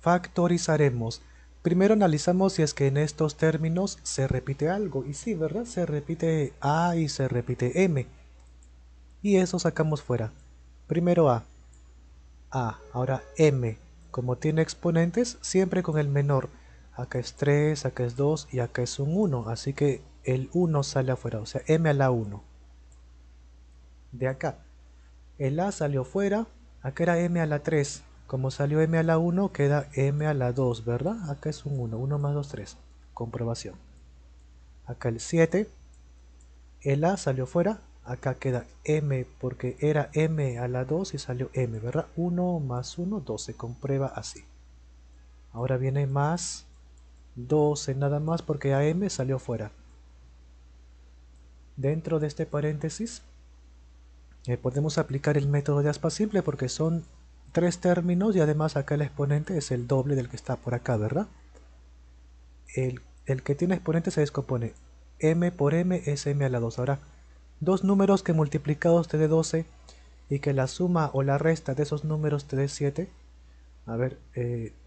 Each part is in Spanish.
Factorizaremos. Primero analizamos si es que en estos términos se repite algo. Y sí, ¿verdad? Se repite A y se repite M. Y eso sacamos fuera. Primero A. A. Ahora M. Como tiene exponentes, siempre con el menor. Acá es 3, acá es 2 y acá es un 1. Así que el 1 sale afuera. O sea, M a la 1. De acá. El A salió fuera. Acá era M a la 3. Como salió M a la 1, queda M a la 2, ¿verdad? Acá es un 1, 1 más 2, 3. Comprobación. Acá el 7. El A salió fuera. Acá queda M, porque era M a la 2 y salió M, ¿verdad? 1 más 1, 2. Se comprueba así. Ahora viene más 12, nada más, porque AM salió fuera. Dentro de este paréntesis, podemos aplicar el método de aspa simple, porque son tres términos y además acá el exponente es el doble del que está por acá, ¿verdad? El que tiene exponente se descompone. M por M es M a la 2. Ahora, dos números que multiplicados te dé 12 y que la suma o la resta de esos números te dé 7. A ver,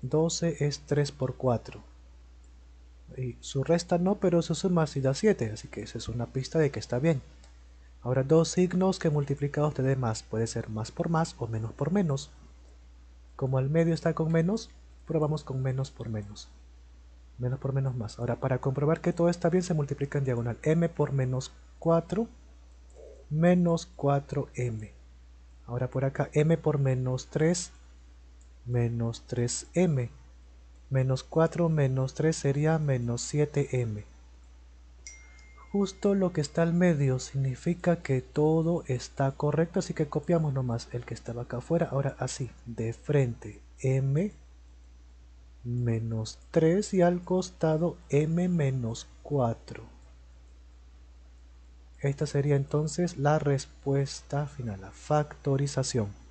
12 es 3 por 4. Y su resta no, pero su suma sí da 7, así que esa es una pista de que está bien. Ahora, dos signos que multiplicados te dé más. Puede ser más por más o menos por menos. Como el medio está con menos, probamos con menos por menos. Menos por menos más. Ahora, para comprobar que todo está bien, se multiplica en diagonal. M por menos 4, menos 4M. Ahora por acá, M por menos 3, menos 3M. Menos 4 menos 3 sería menos 7M. Justo lo que está al medio significa que todo está correcto, así que copiamos nomás el que estaba acá afuera. Ahora así, de frente, M menos 3 y al costado M menos 4. Esta sería entonces la respuesta final, la factorización.